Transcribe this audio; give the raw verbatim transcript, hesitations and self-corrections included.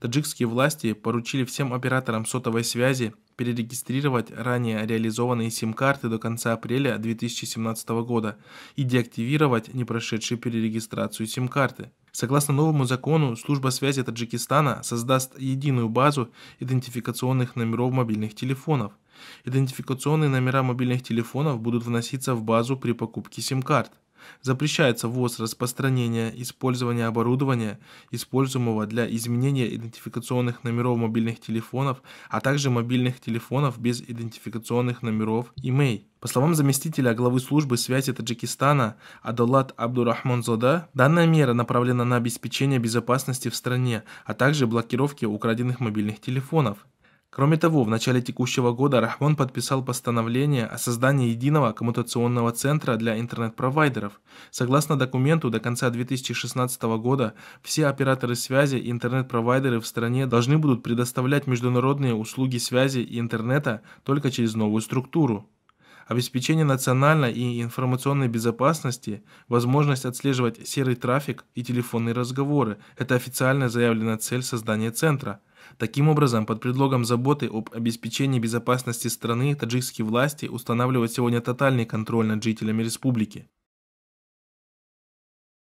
Таджикские власти поручили всем операторам сотовой связи перерегистрировать ранее реализованные сим-карты до конца апреля две тысячи семнадцатого года и деактивировать не прошедшие перерегистрацию сим-карты. Согласно новому закону, служба связи Таджикистана создаст единую базу идентификационных номеров мобильных телефонов. Идентификационные номера мобильных телефонов будут вноситься в базу при покупке сим-карт. Запрещается ввоз, распространение, использование оборудования, используемого для изменения идентификационных номеров мобильных телефонов, а также мобильных телефонов без идентификационных номеров и мэй. По словам заместителя главы службы связи Таджикистана Адолат Абдурахмонзода, данная мера направлена на обеспечение безопасности в стране, а также блокировки украденных мобильных телефонов. Кроме того, в начале текущего года Рахмон подписал постановление о создании единого коммутационного центра для интернет-провайдеров. Согласно документу, до конца две тысячи шестнадцатого года все операторы связи и интернет-провайдеры в стране должны будут предоставлять международные услуги связи и интернета только через новую структуру. Обеспечение национальной и информационной безопасности, возможность отслеживать серый трафик и телефонные разговоры – это официально заявленная цель создания центра. Таким образом, под предлогом заботы об обеспечении безопасности страны, таджикские власти устанавливают сегодня тотальный контроль над жителями республики.